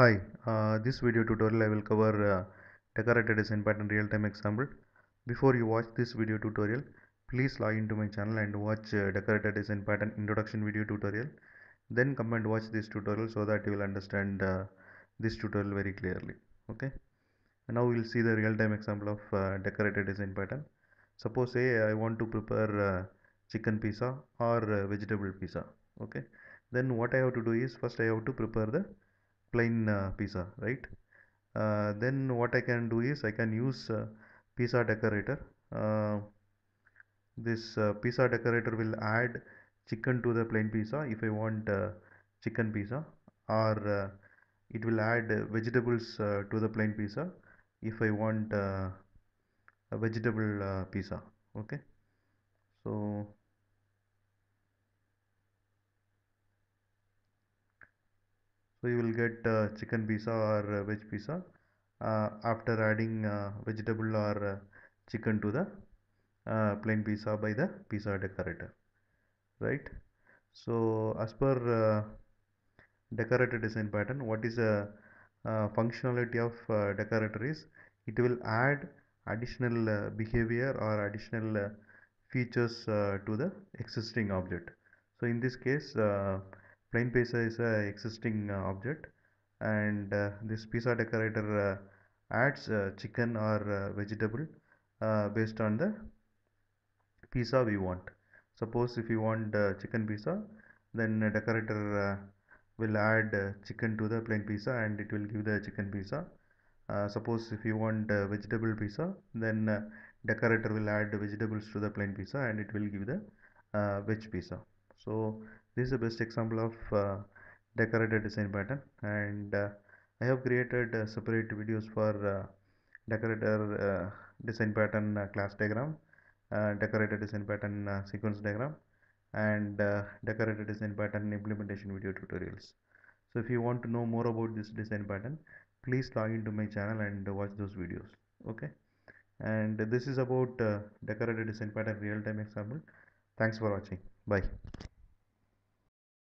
Hi, this video tutorial I will cover Decorator Design Pattern real-time example. Before you watch this video tutorial, please log into my channel and watch Decorator Design Pattern introduction video tutorial. Then come and watch this tutorial so that you will understand this tutorial very clearly. Okay. And now we will see the real-time example of Decorator Design Pattern. Suppose say I want to prepare chicken pizza or vegetable pizza. Okay. Then what I have to do is first I have to prepare the plain pizza, right? Then what I can do is I can use pizza decorator. This pizza decorator will add chicken to the plain pizza if I want chicken pizza, or it will add vegetables to the plain pizza if I want a vegetable pizza. Okay, so you will get chicken pizza or veg pizza after adding vegetable or chicken to the plain pizza by the pizza decorator, right? So as per Decorator Design Pattern, what is a functionality of decorator is it will add additional behavior or additional features to the existing object. So in this case, plain pizza is an existing object, and this pizza decorator adds chicken or vegetable based on the pizza we want. Suppose if you want chicken pizza, then decorator will add chicken to the plain pizza and it will give the chicken pizza. Suppose if you want vegetable pizza, then decorator will add vegetables to the plain pizza and it will give the veg pizza. So this is the best example of Decorator Design Pattern, and I have created separate videos for Decorator Design Pattern class diagram, Decorator Design Pattern sequence diagram, and Decorator Design Pattern implementation video tutorials. So if you want to know more about this design pattern, please log into my channel and watch those videos. Okay, and this is about Decorator Design Pattern real-time example. Thanks for watching. Bye.